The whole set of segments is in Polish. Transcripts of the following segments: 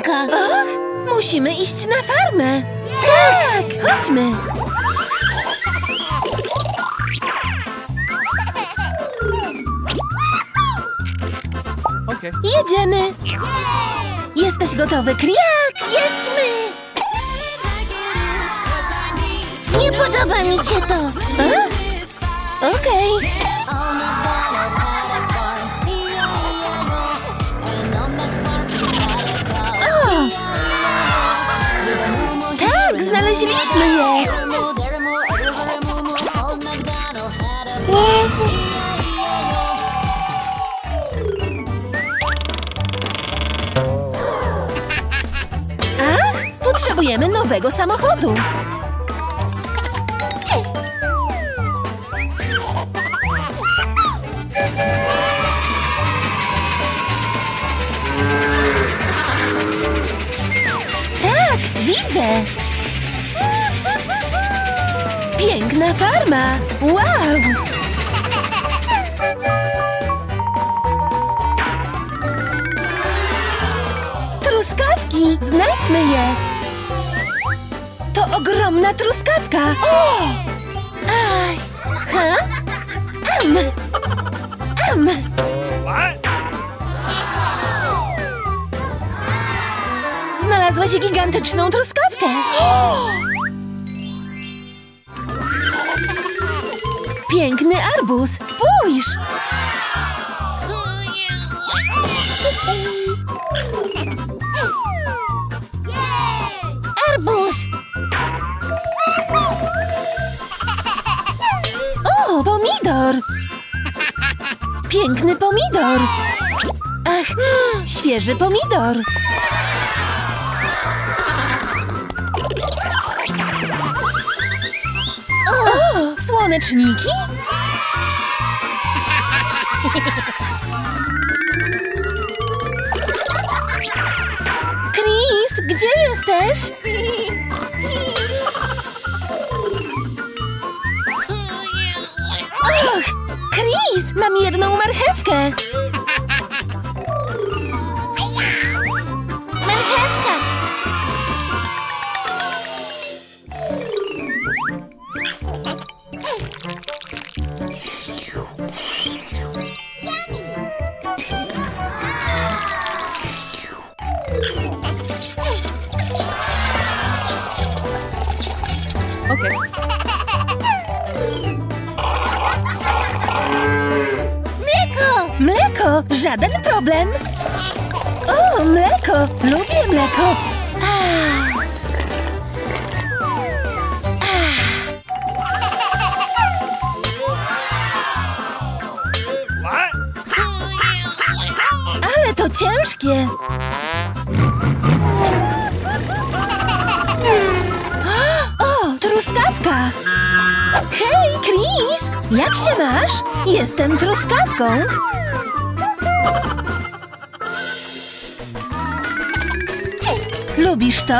niespodzianka! O? Musimy iść na farmę! Tak! Chodźmy! Okay. Jedziemy! Jesteś gotowy, Chris? Tak! Jedźmy! Nie podoba mi się to! Okej. Okay. Znaleźliśmy je! Ach, potrzebujemy nowego samochodu! Tak, widzę! Piękna farma! Wow! Truskawki! Znajdźmy je! To ogromna truskawka! O! Aj! Ha? Znalazłaś gigantyczną truskawkę! Piękny arbuz! Spójrz! Arbuz! O, pomidor! Piękny pomidor! Ach, świeży pomidor! Słoneczniki? Chris, gdzie jesteś? Och, Chris, mam jedną marchewkę. Żaden problem! O, mleko! Lubię mleko! Ale to ciężkie! O, truskawka! Hej, Chris! Jak się masz? Jestem truskawką! Lubisz to?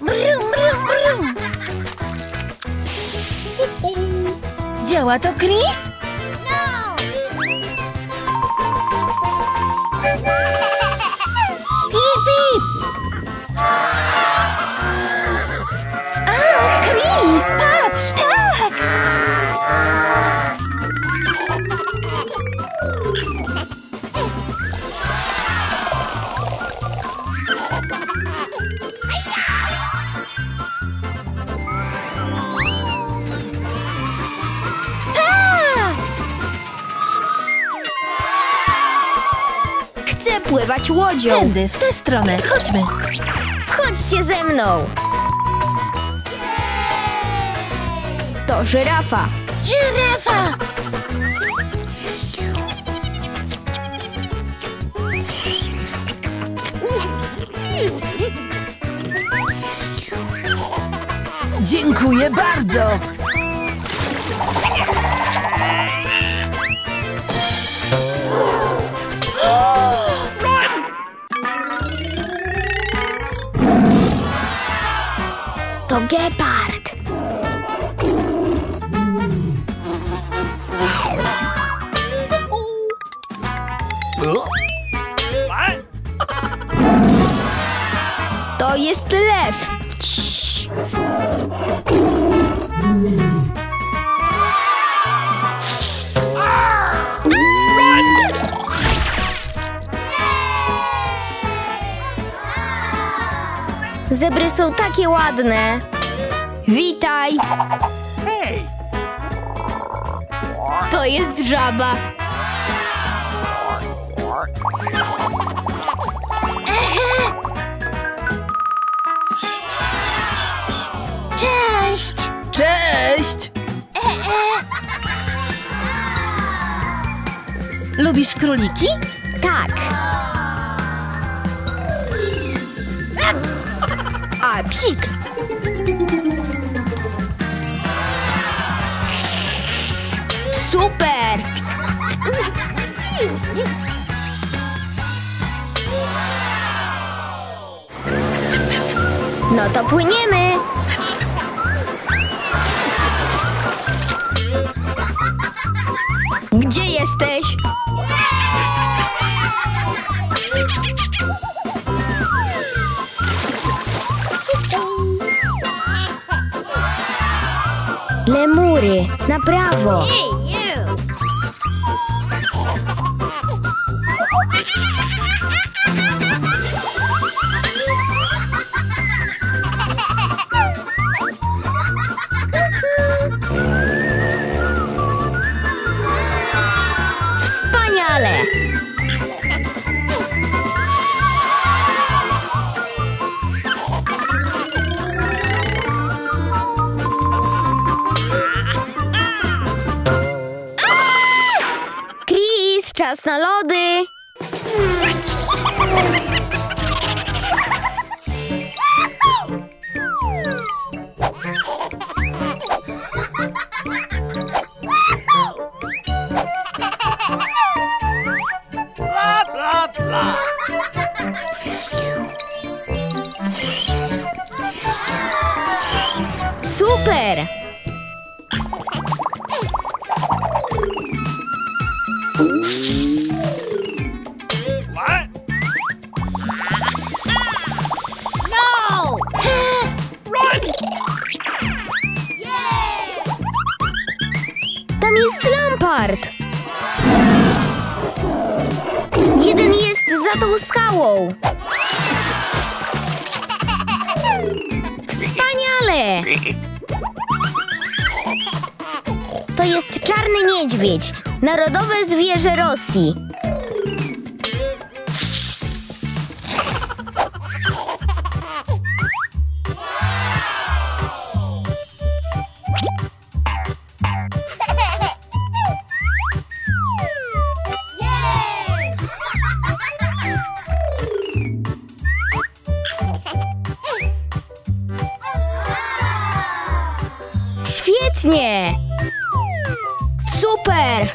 Brum, brum, brum. Działa to, Chris? Pływać łodzią. Tędy, w tę stronę. Chodźmy. Chodźcie ze mną. To żyrafa. Żyrafa. Dziękuję bardzo. Gepard. To jest lew. Zebry są takie ładne. Witaj. Hej. To jest żaba. Cześć. Cześć. Lubisz króliki? Tak. A psik! Super! No to płyniemy! Gdzie jesteś? Lemury, na prawo! Wspaniale! Czas na lody! Bla, bla, bla. Super! Jeden jest za tą skałą. Wspaniale! To jest czarny niedźwiedź, narodowe zwierzę Rosji. Świetnie! Super!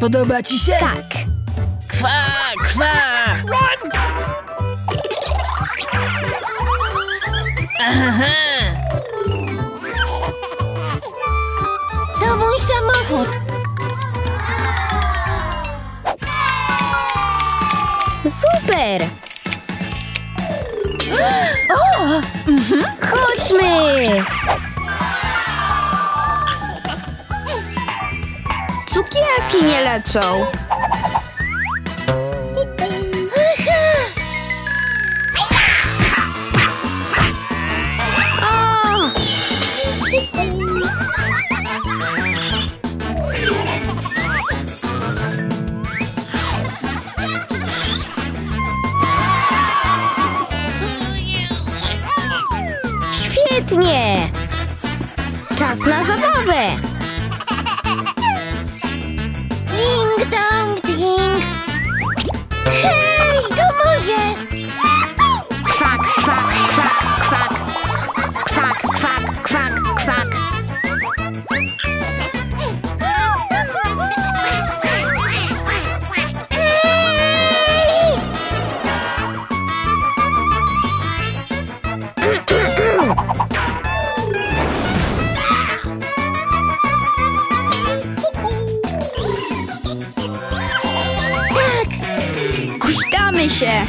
Podoba ci się? Tak! Kwa, kwa! Run! Aha. To mój samochód! Super! O! Chodźmy! Cukierki nie leczą. O! Świetnie! Czas na zabawę! Ruszamy się!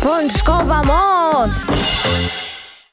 Pączkowa moc!